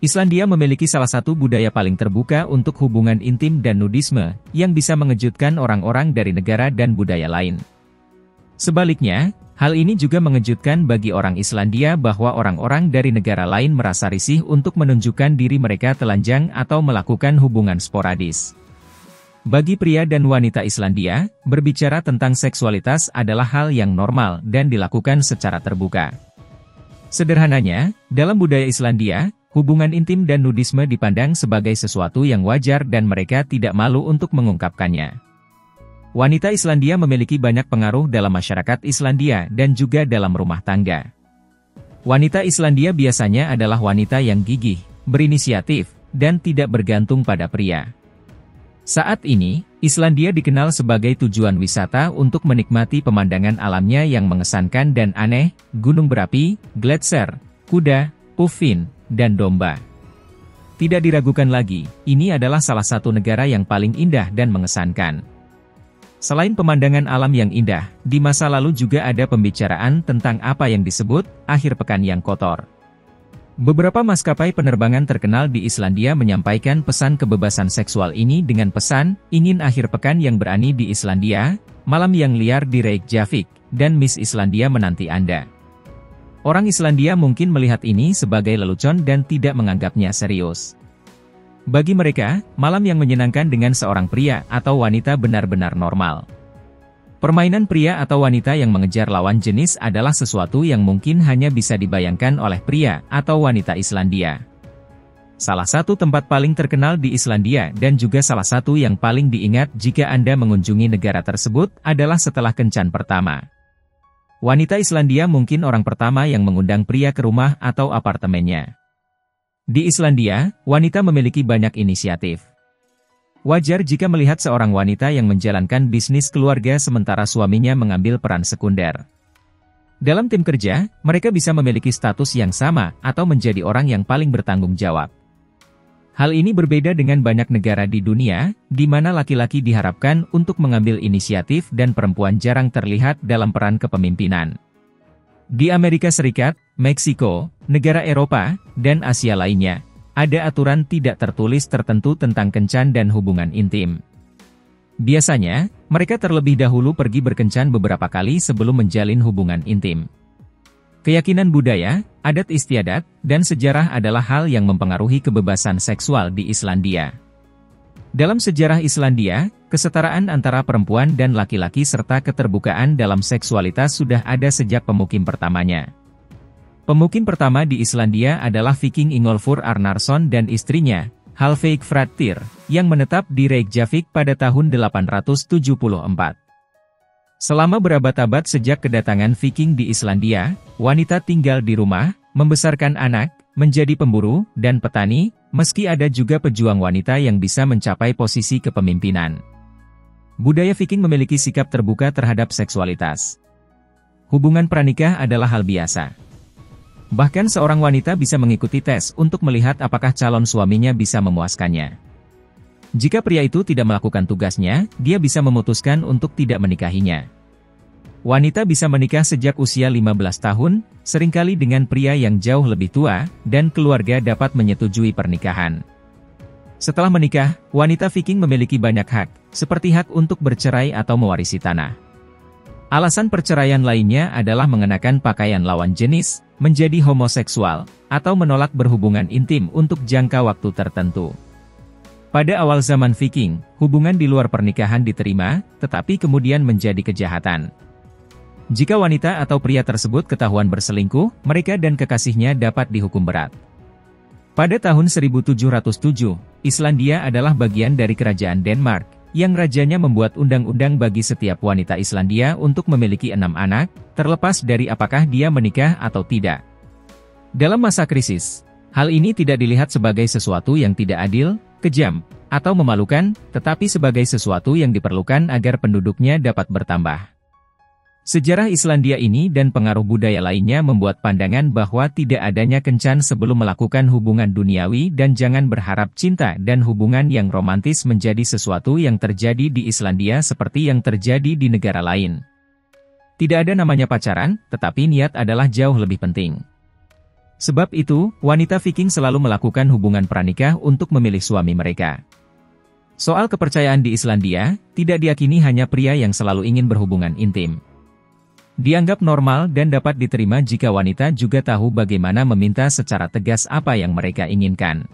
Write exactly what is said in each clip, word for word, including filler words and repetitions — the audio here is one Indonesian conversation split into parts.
Islandia memiliki salah satu budaya paling terbuka untuk hubungan intim dan nudisme, yang bisa mengejutkan orang-orang dari negara dan budaya lain. Sebaliknya, hal ini juga mengejutkan bagi orang Islandia bahwa orang-orang dari negara lain merasa risih untuk menunjukkan diri mereka telanjang atau melakukan hubungan sporadis. Bagi pria dan wanita Islandia, berbicara tentang seksualitas adalah hal yang normal dan dilakukan secara terbuka. Sederhananya, dalam budaya Islandia, hubungan intim dan nudisme dipandang sebagai sesuatu yang wajar dan mereka tidak malu untuk mengungkapkannya. Wanita Islandia memiliki banyak pengaruh dalam masyarakat Islandia dan juga dalam rumah tangga. Wanita Islandia biasanya adalah wanita yang gigih, berinisiatif, dan tidak bergantung pada pria. Saat ini, Islandia dikenal sebagai tujuan wisata untuk menikmati pemandangan alamnya yang mengesankan dan aneh, gunung berapi, gletser, kuda, puffin, dan domba. Tidak diragukan lagi, ini adalah salah satu negara yang paling indah dan mengesankan. Selain pemandangan alam yang indah, di masa lalu juga ada pembicaraan tentang apa yang disebut akhir pekan yang kotor. Beberapa maskapai penerbangan terkenal di Islandia menyampaikan pesan kebebasan seksual ini dengan pesan, ingin akhir pekan yang berani di Islandia, malam yang liar di Reykjavik, dan Miss Islandia menanti Anda. Orang Islandia mungkin melihat ini sebagai lelucon dan tidak menganggapnya serius. Bagi mereka, malam yang menyenangkan dengan seorang pria atau wanita benar-benar normal. Permainan pria atau wanita yang mengejar lawan jenis adalah sesuatu yang mungkin hanya bisa dibayangkan oleh pria atau wanita Islandia. Salah satu tempat paling terkenal di Islandia dan juga salah satu yang paling diingat jika Anda mengunjungi negara tersebut adalah setelah kencan pertama. Wanita Islandia mungkin orang pertama yang mengundang pria ke rumah atau apartemennya. Di Islandia, wanita memiliki banyak inisiatif. Wajar jika melihat seorang wanita yang menjalankan bisnis keluarga sementara suaminya mengambil peran sekunder. Dalam tim kerja, mereka bisa memiliki status yang sama atau menjadi orang yang paling bertanggung jawab. Hal ini berbeda dengan banyak negara di dunia, di mana laki-laki diharapkan untuk mengambil inisiatif dan perempuan jarang terlihat dalam peran kepemimpinan. Di Amerika Serikat, Meksiko, negara Eropa, dan Asia lainnya, ada aturan tidak tertulis tertentu tentang kencan dan hubungan intim. Biasanya, mereka terlebih dahulu pergi berkencan beberapa kali sebelum menjalin hubungan intim. Keyakinan budaya, adat istiadat, dan sejarah adalah hal yang mempengaruhi kebebasan seksual di Islandia. Dalam sejarah Islandia, kesetaraan antara perempuan dan laki-laki serta keterbukaan dalam seksualitas sudah ada sejak pemukim pertamanya. Pemukim pertama di Islandia adalah Viking Ingolfur Arnarson dan istrinya, Hallveig Fróðadóttir, yang menetap di Reykjavik pada tahun delapan ratus tujuh puluh empat. Selama berabad-abad sejak kedatangan Viking di Islandia, wanita tinggal di rumah, membesarkan anak, menjadi pemburu, dan petani, meski ada juga pejuang wanita yang bisa mencapai posisi kepemimpinan. Budaya Viking memiliki sikap terbuka terhadap seksualitas. Hubungan pranikah adalah hal biasa. Bahkan seorang wanita bisa mengikuti tes untuk melihat apakah calon suaminya bisa memuaskannya. Jika pria itu tidak melakukan tugasnya, dia bisa memutuskan untuk tidak menikahinya. Wanita bisa menikah sejak usia lima belas tahun, seringkali dengan pria yang jauh lebih tua, dan keluarga dapat menyetujui pernikahan. Setelah menikah, wanita Viking memiliki banyak hak, seperti hak untuk bercerai atau mewarisi tanah. Alasan perceraian lainnya adalah mengenakan pakaian lawan jenis, menjadi homoseksual, atau menolak berhubungan intim untuk jangka waktu tertentu. Pada awal zaman Viking, hubungan di luar pernikahan diterima, tetapi kemudian menjadi kejahatan. Jika wanita atau pria tersebut ketahuan berselingkuh, mereka dan kekasihnya dapat dihukum berat. Pada tahun seribu tujuh ratus tujuh, Islandia adalah bagian dari kerajaan Denmark, yang rajanya membuat undang-undang bagi setiap wanita Islandia untuk memiliki enam anak, terlepas dari apakah dia menikah atau tidak. Dalam masa krisis, hal ini tidak dilihat sebagai sesuatu yang tidak adil, kejam, atau memalukan, tetapi sebagai sesuatu yang diperlukan agar penduduknya dapat bertambah. Sejarah Islandia ini dan pengaruh budaya lainnya membuat pandangan bahwa tidak adanya kencan sebelum melakukan hubungan duniawi dan jangan berharap cinta dan hubungan yang romantis menjadi sesuatu yang terjadi di Islandia seperti yang terjadi di negara lain. Tidak ada namanya pacaran, tetapi niat adalah jauh lebih penting. Sebab itu, wanita Viking selalu melakukan hubungan pranikah untuk memilih suami mereka. Soal kepercayaan di Islandia, tidak diyakini hanya pria yang selalu ingin berhubungan intim. Dianggap normal dan dapat diterima jika wanita juga tahu bagaimana meminta secara tegas apa yang mereka inginkan.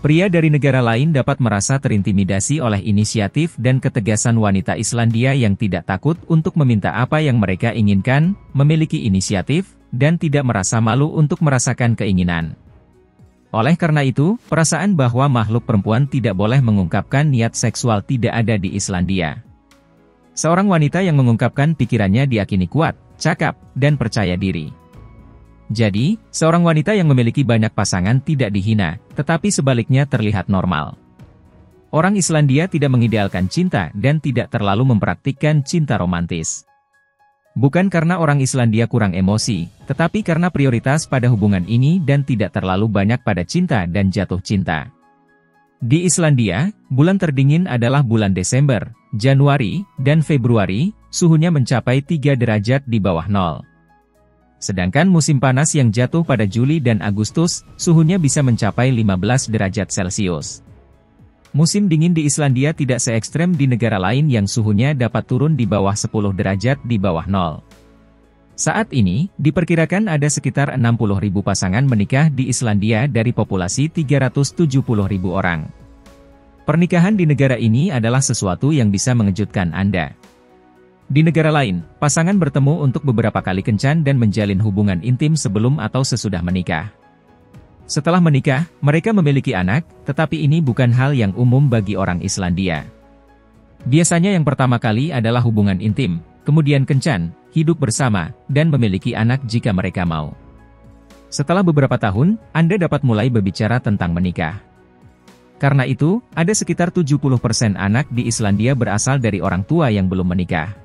Pria dari negara lain dapat merasa terintimidasi oleh inisiatif dan ketegasan wanita Islandia yang tidak takut untuk meminta apa yang mereka inginkan, memiliki inisiatif, dan tidak merasa malu untuk merasakan keinginan. Oleh karena itu, perasaan bahwa makhluk perempuan tidak boleh mengungkapkan niat seksual tidak ada di Islandia. Seorang wanita yang mengungkapkan pikirannya diyakini kuat, cakap, dan percaya diri. Jadi, seorang wanita yang memiliki banyak pasangan tidak dihina, tetapi sebaliknya terlihat normal. Orang Islandia tidak mengidealkan cinta dan tidak terlalu mempraktikkan cinta romantis. Bukan karena orang Islandia kurang emosi, tetapi karena prioritas pada hubungan ini dan tidak terlalu banyak pada cinta dan jatuh cinta. Di Islandia, bulan terdingin adalah bulan Desember, Januari, dan Februari, suhunya mencapai tiga derajat di bawah nol. Sedangkan musim panas yang jatuh pada Juli dan Agustus, suhunya bisa mencapai lima belas derajat Celcius. Musim dingin di Islandia tidak se-ekstrem di negara lain yang suhunya dapat turun di bawah sepuluh derajat di bawah nol. Saat ini, diperkirakan ada sekitar enam puluh ribu pasangan menikah di Islandia dari populasi tiga ratus tujuh puluh ribu orang. Pernikahan di negara ini adalah sesuatu yang bisa mengejutkan Anda. Di negara lain, pasangan bertemu untuk beberapa kali kencan dan menjalin hubungan intim sebelum atau sesudah menikah. Setelah menikah, mereka memiliki anak, tetapi ini bukan hal yang umum bagi orang Islandia. Biasanya yang pertama kali adalah hubungan intim, kemudian kencan, hidup bersama, dan memiliki anak jika mereka mau. Setelah beberapa tahun, Anda dapat mulai berbicara tentang menikah. Karena itu, ada sekitar tujuh puluh persen anak di Islandia berasal dari orang tua yang belum menikah.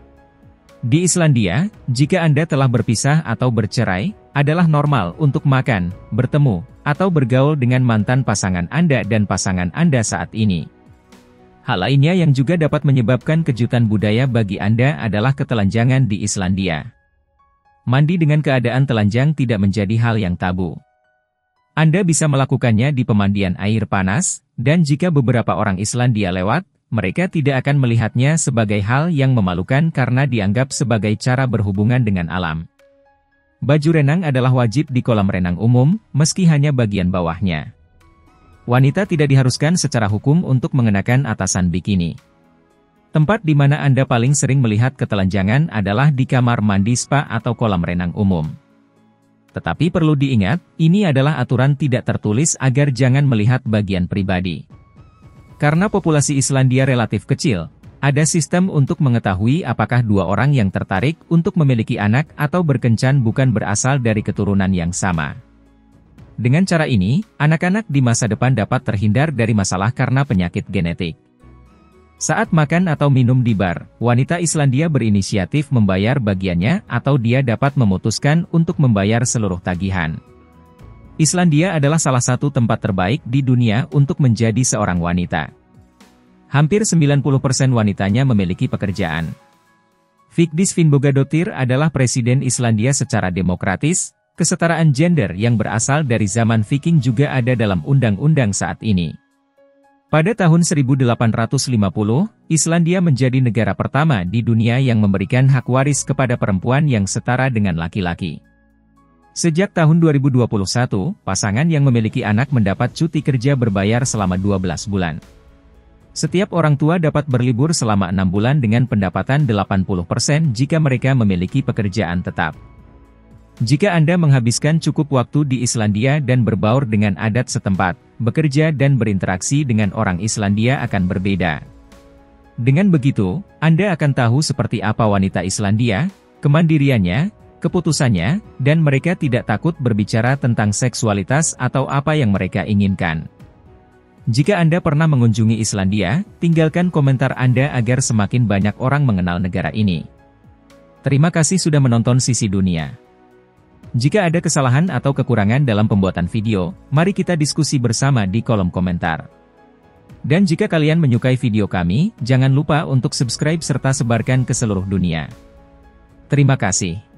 Di Islandia, jika Anda telah berpisah atau bercerai, adalah normal untuk makan, bertemu, atau bergaul dengan mantan pasangan Anda dan pasangan Anda saat ini. Hal lainnya yang juga dapat menyebabkan kejutan budaya bagi Anda adalah ketelanjangan di Islandia. Mandi dengan keadaan telanjang tidak menjadi hal yang tabu. Anda bisa melakukannya di pemandian air panas, dan jika beberapa orang Islandia lewat, mereka tidak akan melihatnya sebagai hal yang memalukan karena dianggap sebagai cara berhubungan dengan alam. Baju renang adalah wajib di kolam renang umum, meski hanya bagian bawahnya. Wanita tidak diharuskan secara hukum untuk mengenakan atasan bikini. Tempat di mana Anda paling sering melihat ketelanjangan adalah di kamar mandi spa atau kolam renang umum. Tetapi perlu diingat, ini adalah aturan tidak tertulis agar jangan melihat bagian pribadi. Karena populasi Islandia relatif kecil, ada sistem untuk mengetahui apakah dua orang yang tertarik untuk memiliki anak atau berkencan bukan berasal dari keturunan yang sama. Dengan cara ini, anak-anak di masa depan dapat terhindar dari masalah karena penyakit genetik. Saat makan atau minum di bar, wanita Islandia berinisiatif membayar bagiannya atau dia dapat memutuskan untuk membayar seluruh tagihan. Islandia adalah salah satu tempat terbaik di dunia untuk menjadi seorang wanita. Hampir sembilan puluh persen wanitanya memiliki pekerjaan. Vigdis Finnbogadottir adalah presiden Islandia secara demokratis, kesetaraan gender yang berasal dari zaman Viking juga ada dalam undang-undang saat ini. Pada tahun seribu delapan ratus lima puluh, Islandia menjadi negara pertama di dunia yang memberikan hak waris kepada perempuan yang setara dengan laki-laki. Sejak tahun dua ribu dua puluh satu, pasangan yang memiliki anak mendapat cuti kerja berbayar selama dua belas bulan. Setiap orang tua dapat berlibur selama enam bulan dengan pendapatan delapan puluh persen jika mereka memiliki pekerjaan tetap. Jika Anda menghabiskan cukup waktu di Islandia dan berbaur dengan adat setempat, bekerja dan berinteraksi dengan orang Islandia akan berbeda. Dengan begitu, Anda akan tahu seperti apa wanita Islandia, kemandiriannya, keputusannya, dan mereka tidak takut berbicara tentang seksualitas atau apa yang mereka inginkan. Jika Anda pernah mengunjungi Islandia, tinggalkan komentar Anda agar semakin banyak orang mengenal negara ini. Terima kasih sudah menonton Sisi Dunia. Jika ada kesalahan atau kekurangan dalam pembuatan video, mari kita diskusi bersama di kolom komentar. Dan jika kalian menyukai video kami, jangan lupa untuk subscribe serta sebarkan ke seluruh dunia. Terima kasih.